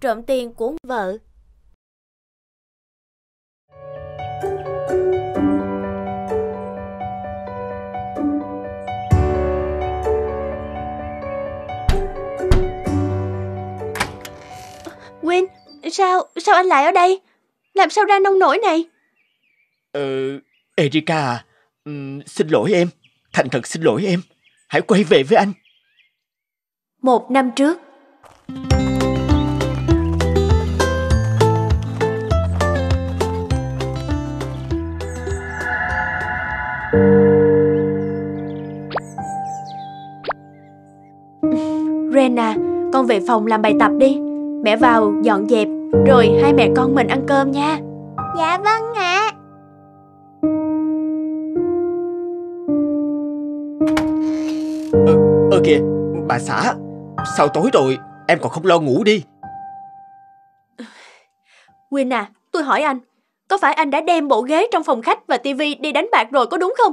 trộm tiền của vợ. Quynh, sao anh lại ở đây? Làm sao ra nông nổi này? Erica à, xin lỗi em, thành thật xin lỗi em, hãy quay về với anh. 1 năm trước. Rena, con về phòng làm bài tập đi. Mẹ vào dọn dẹp, rồi hai mẹ con mình ăn cơm nha. Dạ vâng ạ. Kìa, bà xã, sao tối rồi, em còn không lo ngủ đi. Quynh à, tôi hỏi anh, có phải anh đã đem bộ ghế trong phòng khách và tivi đi đánh bạc rồi có đúng không?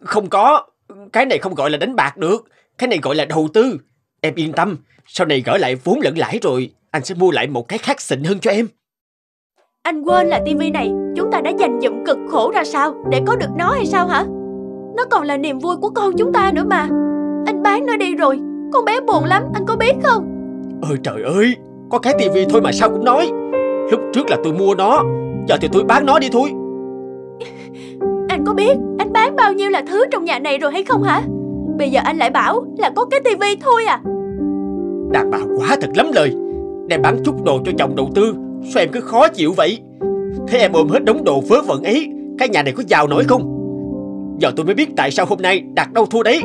Không có, cái này không gọi là đánh bạc được, cái này gọi là đầu tư. Em yên tâm, sau này gỡ lại vốn lẫn lãi rồi, anh sẽ mua lại một cái khác xịn hơn cho em. Anh quên là tivi này, chúng ta đã dành dụm cực khổ ra sao để có được nó hay sao hả? Nó còn là niềm vui của con chúng ta nữa mà. Anh bán nó đi rồi, con bé buồn lắm, anh có biết không? Ôi trời ơi, có cái tivi thôi mà sao cũng nói. Lúc trước là tôi mua nó, giờ thì tôi bán nó đi thôi. Anh có biết anh bán bao nhiêu là thứ trong nhà này rồi hay không hả? Bây giờ anh lại bảo là có cái tivi thôi à? Đàn bà quá thật lắm lời. Em bán chút đồ cho chồng đầu tư, sao em cứ khó chịu vậy? Thế em ôm hết đống đồ vớ vẩn ấy, cái nhà này có giàu nổi không? Giờ tôi mới biết tại sao hôm nay đặt đâu thua đấy.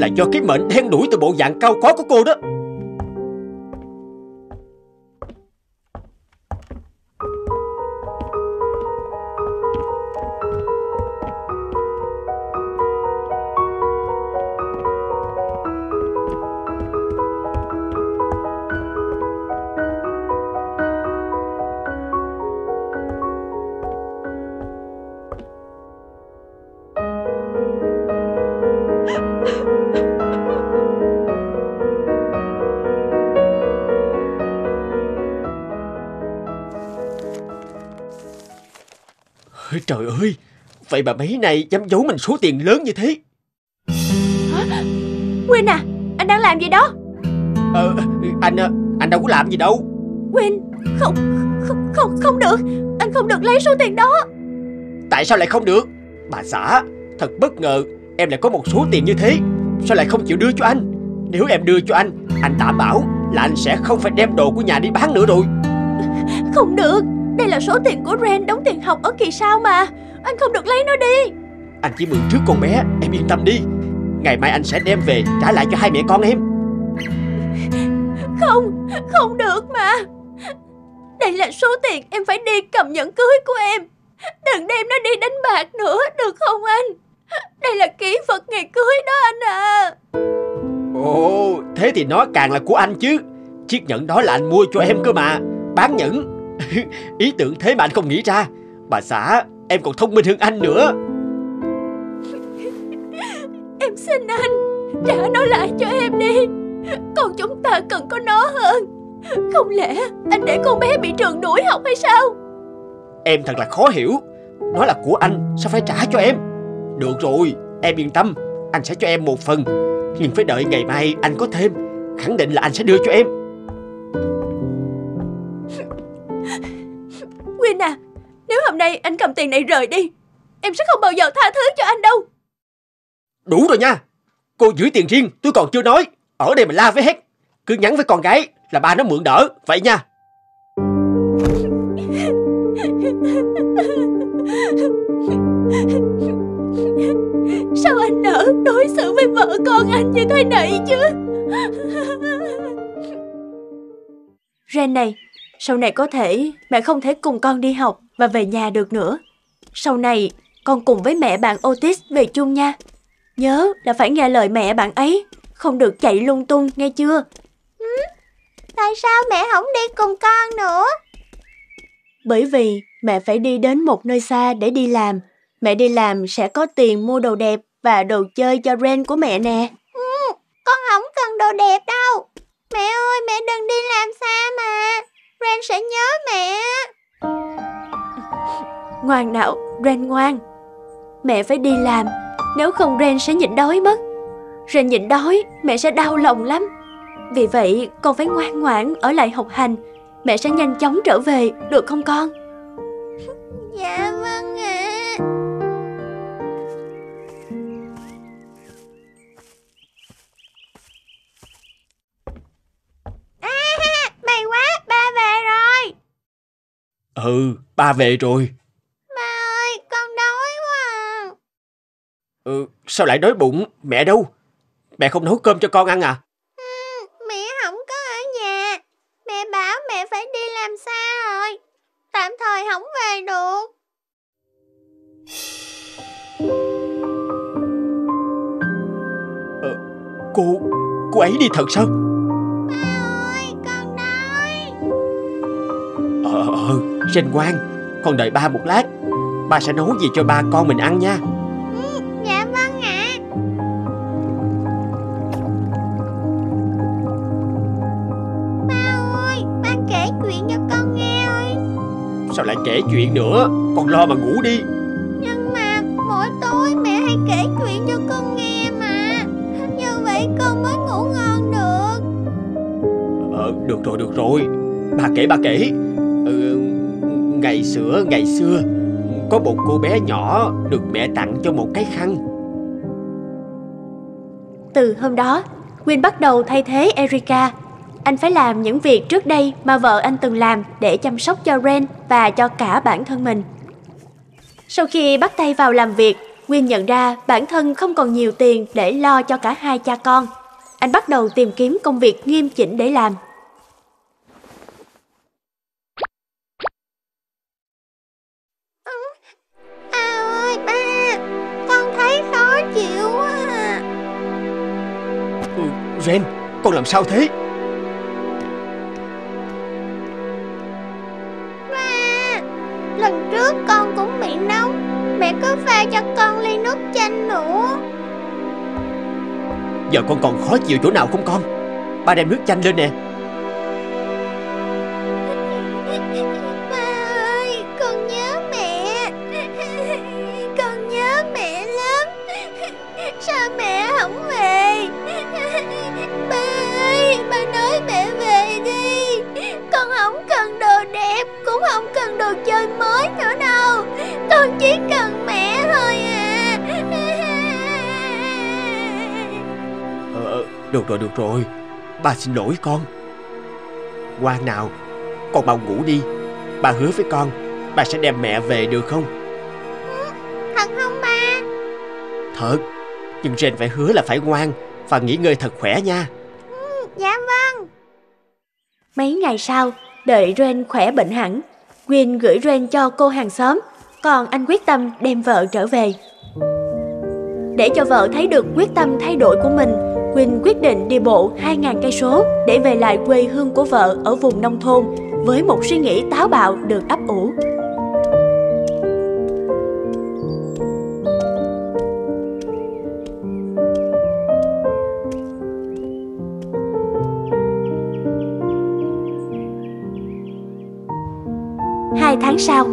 Là do cái mệnh đen đuổi từ bộ dạng cao có của cô đó. Trời ơi, vậy bà mấy này dám giấu mình số tiền lớn như thế. Hả? Quynh à, anh đang làm gì đó? Anh đâu có làm gì đâu. Quynh, không được, anh không được lấy số tiền đó. Tại sao lại không được? Bà xã, thật bất ngờ, em lại có một số tiền như thế, sao lại không chịu đưa cho anh? Nếu em đưa cho anh đảm bảo là anh sẽ không phải đem đồ của nhà đi bán nữa rồi. Không được. Đây là số tiền của Ren đóng tiền học ở kỳ sau mà. Anh không được lấy nó đi. Anh chỉ mượn trước con bé, em yên tâm đi. Ngày mai anh sẽ đem về trả lại cho hai mẹ con em. Không, không được mà. Đây là số tiền em phải đi cầm nhẫn cưới của em. Đừng đem nó đi đánh bạc nữa, được không anh? Đây là kỷ vật ngày cưới đó anh à. Ồ, thế thì nó càng là của anh chứ. Chiếc nhẫn đó là anh mua cho em cơ mà. Bán nhẫn. Ý tưởng thế mà anh không nghĩ ra. Bà xã, em còn thông minh hơn anh nữa. Em xin anh, trả nó lại cho em đi. Còn chúng ta cần có nó hơn. Không lẽ anh để con bé bị trường đuổi học hay sao? Em thật là khó hiểu. Nó là của anh, sao phải trả cho em? Được rồi, em yên tâm, anh sẽ cho em một phần. Nhưng phải đợi ngày mai anh có thêm, khẳng định là anh sẽ đưa cho em. Quynh à, nếu hôm nay anh cầm tiền này rời đi, em sẽ không bao giờ tha thứ cho anh đâu. Đủ rồi nha. Cô giữ tiền riêng tôi còn chưa nói, ở đây mà la với hết. Cứ nhắn với con gái là ba nó mượn đỡ, vậy nha. Sao anh nỡ đối xử với vợ con anh như thế này chứ? Ren này, sau này có thể mẹ không thể cùng con đi học và về nhà được nữa. Sau này con cùng với mẹ bạn Otis về chung nha. Nhớ là phải nghe lời mẹ bạn ấy, không được chạy lung tung nghe chưa? Ừ, tại sao mẹ không đi cùng con nữa? Bởi vì mẹ phải đi đến một nơi xa để đi làm. Mẹ đi làm sẽ có tiền mua đồ đẹp và đồ chơi cho Ren của mẹ nè. Ừ, con không cần đồ đẹp đâu. Mẹ ơi, mẹ đừng đi làm xa sẽ nhớ mẹ. Ngoan nào Ren, ngoan. Mẹ phải đi làm, nếu không Ren sẽ nhịn đói mất. Ren nhịn đói mẹ sẽ đau lòng lắm. Vì vậy con phải ngoan ngoãn ở lại học hành. Mẹ sẽ nhanh chóng trở về, được không con? Dạ vâng ạ. À, may quá, ba về rồi. Ừ, ba về rồi. Ba ơi, con đói quá à. Ừ, sao lại đói bụng? Mẹ đâu? Mẹ không nấu cơm cho con ăn à? Cô ấy đi thật sao? Ba ơi, con đói. Rên ngoan, con đợi ba một lát. Ba sẽ nấu gì cho ba con mình ăn nha. Ừ, dạ vâng ạ. Ba ơi, ba kể chuyện cho con nghe ơi. Sao lại kể chuyện nữa? Con lo mà ngủ đi. Nhưng mà mỗi tối mẹ hay kể chuyện cho con nghe, con mới ngủ ngon được. Được rồi, được rồi. Bà kể. Ngày xưa có một cô bé nhỏ được mẹ tặng cho một cái khăn. Từ hôm đó, Win bắt đầu thay thế Erica. Anh phải làm những việc trước đây mà vợ anh từng làm để chăm sóc cho Ren và cho cả bản thân mình. Sau khi bắt tay vào làm việc, Win nhận ra bản thân không còn nhiều tiền để lo cho cả hai cha con. Anh bắt đầu tìm kiếm công việc nghiêm chỉnh để làm. À ơi ba, con thấy khó chịu quá à. Ren, con làm sao thế? Ba, lần trước con cũng bị nóng. Mẹ cứ pha cho con ly nước chanh nữa. Giờ con còn khó chịu chỗ nào không con? Ba đem nước chanh lên nè. Ba ơi, con nhớ mẹ. Con nhớ mẹ lắm. Sao mẹ không về? Ba ơi, ba nói mẹ về đi. Con không cần đồ đẹp, cũng không cần đồ chơi mới nữa đâu. Con chỉ cần mẹ thôi à. Được rồi. Ba xin lỗi con. Ngoan nào, con mau ngủ đi. Ba hứa với con, ba sẽ đem mẹ về được không? Thật không ba? Thật. Nhưng Ren phải hứa là phải ngoan và nghỉ ngơi thật khỏe nha. Dạ vâng. Mấy ngày sau, đợi Ren khỏe bệnh hẳn, Win gửi Ren cho cô hàng xóm. Còn anh quyết tâm đem vợ trở về. Để cho vợ thấy được quyết tâm thay đổi của mình, Quỳnh quyết định đi bộ 2.000 cây số để về lại quê hương của vợ ở vùng nông thôn với một suy nghĩ táo bạo được ấp ủ. Hai tháng sau.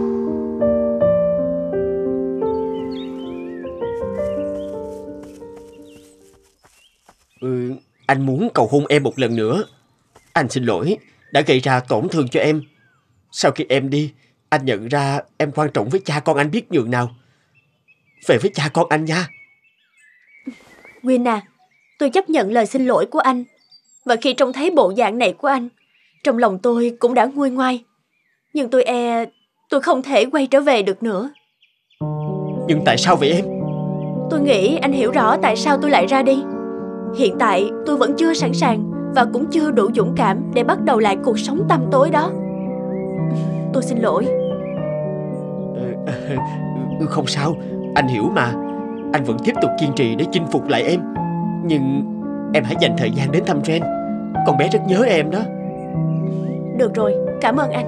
Anh muốn cầu hôn em một lần nữa. Anh xin lỗi đã gây ra tổn thương cho em. Sau khi em đi, anh nhận ra em quan trọng với cha con anh biết nhường nào. Về với cha con anh nha. Win à, tôi chấp nhận lời xin lỗi của anh. Và khi trông thấy bộ dạng này của anh, trong lòng tôi cũng đã nguôi ngoai. Nhưng tôi e tôi không thể quay trở về được nữa. Nhưng tại sao vậy em? Tôi nghĩ anh hiểu rõ tại sao tôi lại ra đi. Hiện tại tôi vẫn chưa sẵn sàng và cũng chưa đủ dũng cảm để bắt đầu lại cuộc sống tăm tối đó. Tôi xin lỗi. Không sao, anh hiểu mà. Anh vẫn tiếp tục kiên trì để chinh phục lại em. Nhưng em hãy dành thời gian đến thăm Ren. Con bé rất nhớ em đó. Được rồi, cảm ơn anh.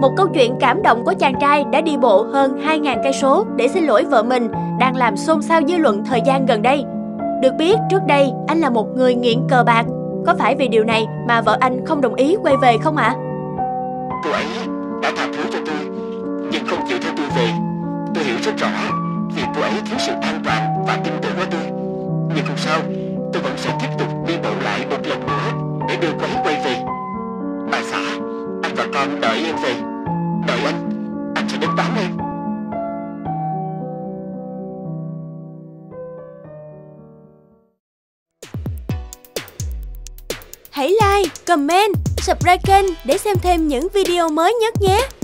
Một câu chuyện cảm động của chàng trai đã đi bộ hơn 2.000 cây số để xin lỗi vợ mình đang làm xôn xao dư luận thời gian gần đây. Được biết trước đây anh là một người nghiện cờ bạc. Có phải vì điều này mà vợ anh không đồng ý quay về không ạ? Cô ấy đã tha thứ cho tôi, nhưng không chịu theo tôi về. Tôi hiểu rất rõ vì cô ấy thiếu sự an toàn và tin tưởng của tôi. Nhưng không sao, tôi vẫn sẽ tiếp tục đi bầu lại một lần nữa để đưa cô ấy quay về. Bà xã, anh và con đợi em về. Đợi anh sẽ đến đón em. Hãy like, comment, subscribe kênh để xem thêm những video mới nhất nhé!